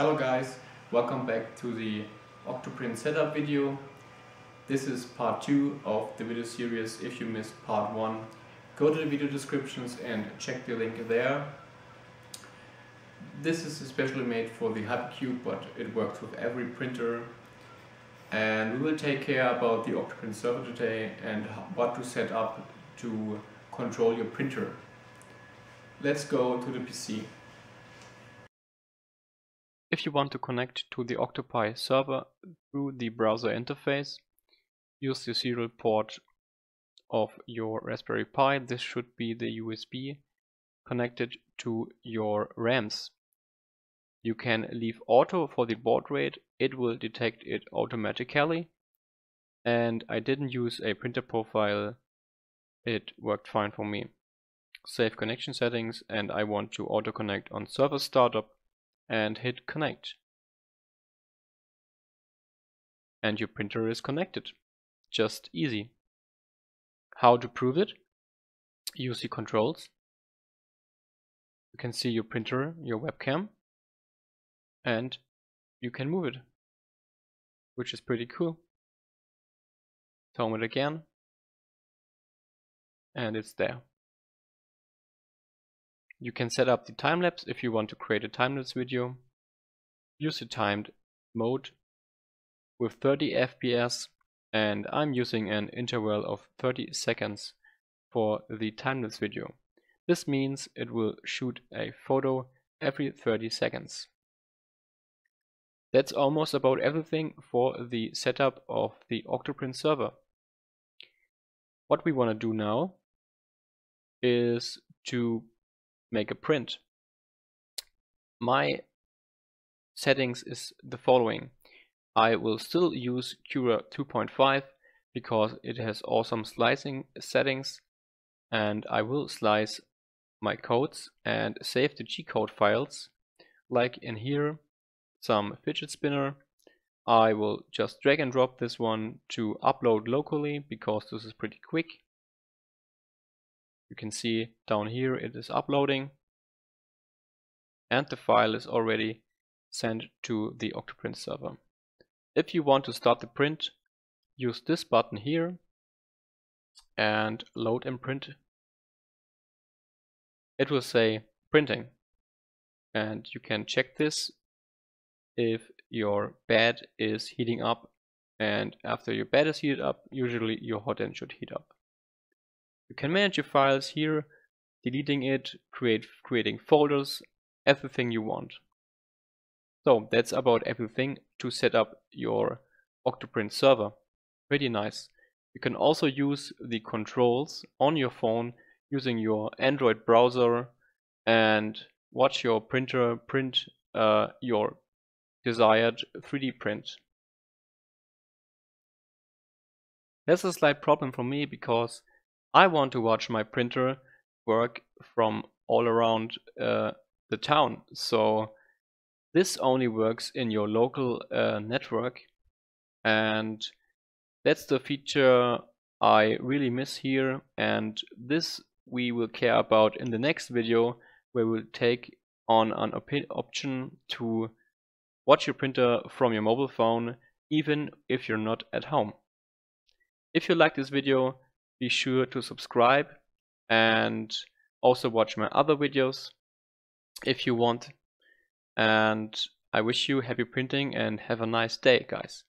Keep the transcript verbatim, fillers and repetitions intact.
Hello guys, welcome back to the OctoPrint setup video. This is part two of the video series. If you missed part one, go to the video descriptions and check the link there. This is especially made for the Hypercube, but it works with every printer. And we will take care about the OctoPrint server today and what to set up to control your printer. Let's go to the P C. If you want to connect to the OctoPrint server through the browser interface, use the serial port of your Raspberry Pi. This should be the U S B connected to your RAMs. You can leave auto for the baud rate, it will detect it automatically. And I didn't use a printer profile, it worked fine for me. Save connection settings, and I want to auto connect on server startup. And hit connect. And your printer is connected. Just easy. How to prove it? Use the controls. You can see your printer, your webcam, and you can move it, which is pretty cool. Home it again, and it's there. You can set up the time-lapse if you want to create a time-lapse video. Use the timed mode with thirty F P S, and I'm using an interval of thirty seconds for the time-lapse video. This means it will shoot a photo every thirty seconds. That's almost about everything for the setup of the OctoPrint server. What we want to do now is to make a print. My settings is the following. I will still use Cura two point five because it has awesome slicing settings, and I will slice my codes and save the G code files. Like in here, some fidget spinner. I will just drag and drop this one to upload locally because this is pretty quick. You can see down here it is uploading, and the file is already sent to the OctoPrint server. If you want to start the print, use this button here and load and print. It will say printing, and you can check this if your bed is heating up, and after your bed is heated up, usually your hot end should heat up. You can manage your files here, deleting it, create, creating folders, everything you want. So that's about everything to set up your OctoPrint server. Pretty nice. You can also use the controls on your phone using your Android browser and watch your printer print uh, your desired three D print. That's a slight problem for me because I want to watch my printer work from all around uh, the town, so this only works in your local uh, network, and that's the feature I really miss here, and this we will care about in the next video, where we'll take on an op option to watch your printer from your mobile phone even if you're not at home. If you like this video, be sure to subscribe and also watch my other videos if you want. And I wish you happy printing and have a nice day, guys.